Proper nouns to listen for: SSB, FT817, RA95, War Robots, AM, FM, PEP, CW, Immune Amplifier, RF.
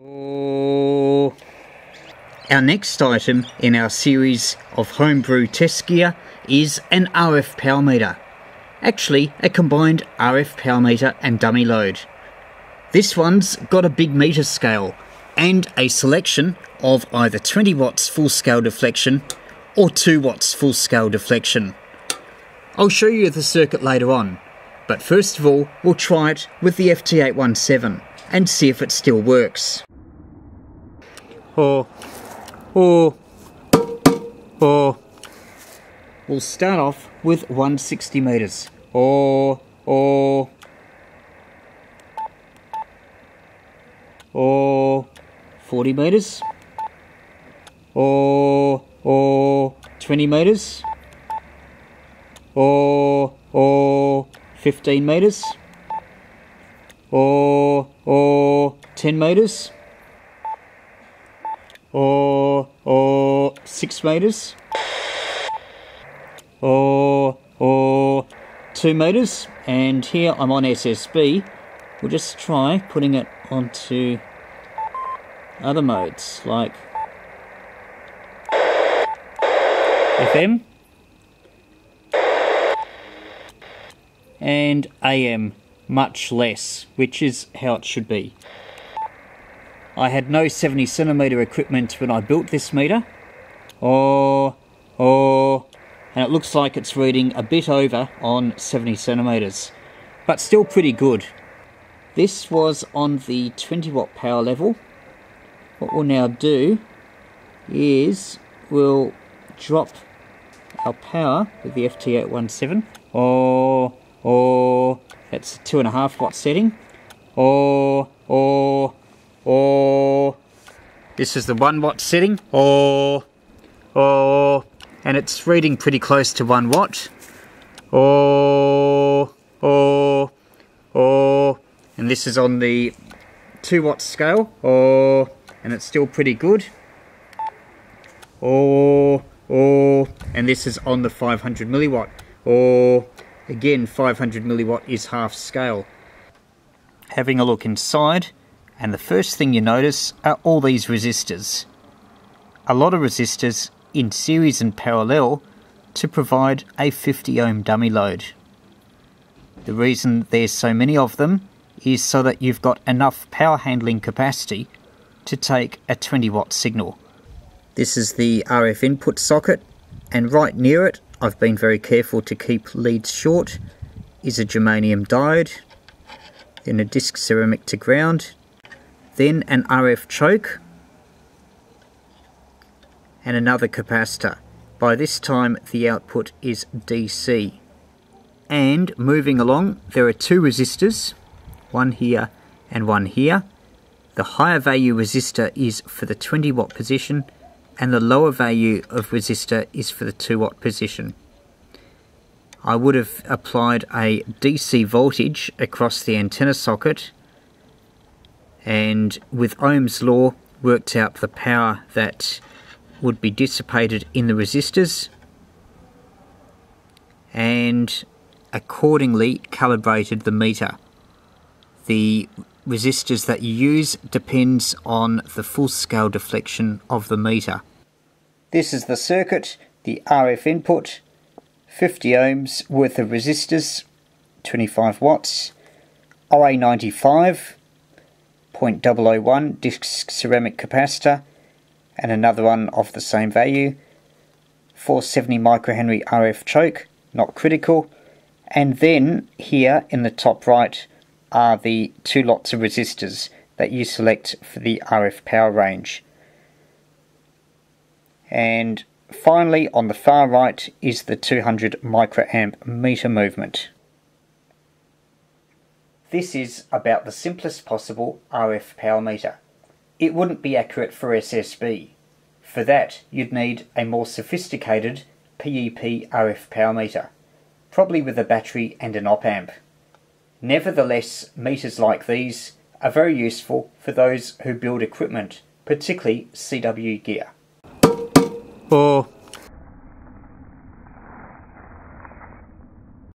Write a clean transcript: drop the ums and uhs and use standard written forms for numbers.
Our next item in our series of homebrew test gear is an RF power meter. Actually, a combined RF power meter and dummy load. This one's got a big meter scale and a selection of either 20 watts full scale deflection or 2 watts full scale deflection. I'll show you the circuit later on, but first of all we'll try it with the FT817 and see if it still works. We'll start off with 160 meters. Or 40 meters. Or 20 meters. Or 15 meters. Or 10 meters. Or 6 meters. Or 2 meters, and here I'm on SSB. We'll just try putting it onto other modes like FM and AM, much less, which is how it should be. I had no 70 cm equipment when I built this meter. And it looks like it's reading a bit over on 70 cm, but still pretty good. This was on the 20 watt power level. What we'll now do is we'll drop our power with the FT817. That's a 2.5 watt setting. This is the 1 watt setting. And it's reading pretty close to 1 watt. And this is on the 2 watt scale. And it's still pretty good. And this is on the 500 milliwatt. Again, 500 milliwatt is half scale. Having a look inside, and the first thing you notice are all these resistors. A lot of resistors in series and parallel to provide a 50 ohm dummy load. The reason there's so many of them is so that you've got enough power handling capacity to take a 20 watt signal. This is the RF input socket, and right near it, I've been very careful to keep leads short, is a germanium diode, then a disc ceramic to ground, then an RF choke, and another capacitor. By this time the output is DC. And moving along, there are 2 resistors, one here and one here. The higher value resistor is for the 20 watt position, and the lower value of resistor is for the 2 watt position. I would have applied a DC voltage across the antenna socket, and with Ohm's law worked out the power that would be dissipated in the resistors, and accordingly calibrated the meter. The resistors that you use depends on the full scale deflection of the meter. This is the circuit, the RF input, 50 ohms worth of resistors, 25 watts, RA95, 0.001 disc ceramic capacitor, and another one of the same value, 470 microhenry RF choke, not critical, and then here in the top right are the 2 lots of resistors that you select for the RF power range. And finally on the far right is the 200 microamp meter movement. This is about the simplest possible RF power meter. It wouldn't be accurate for SSB. For that, you'd need a more sophisticated PEP RF power meter, probably with a battery and an op-amp. Nevertheless, meters like these are very useful for those who build equipment, particularly CW gear.